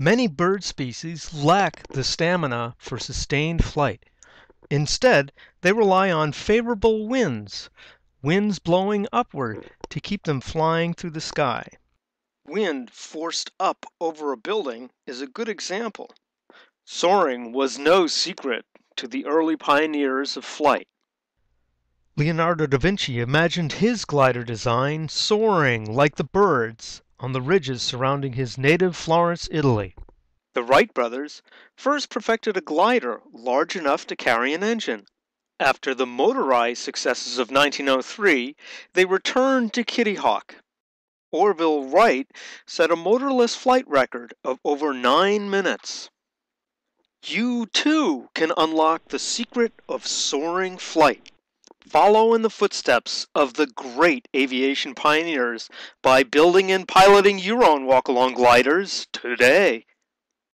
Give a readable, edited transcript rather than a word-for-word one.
Many bird species lack the stamina for sustained flight. Instead, they rely on favorable winds, winds blowing upward to keep them flying through the sky. Wind forced up over a building is a good example. Soaring was no secret to the early pioneers of flight. Leonardo da Vinci imagined his glider design soaring like the birds on the ridges surrounding his native Florence, Italy. The Wright brothers first perfected a glider large enough to carry an engine. After the motorized successes of 1903, they returned to Kitty Hawk. Orville Wright set a motorless flight record of over 9 minutes. You too can unlock the secret of soaring flight. Follow in the footsteps of the great aviation pioneers by building and piloting your own walk-along gliders today.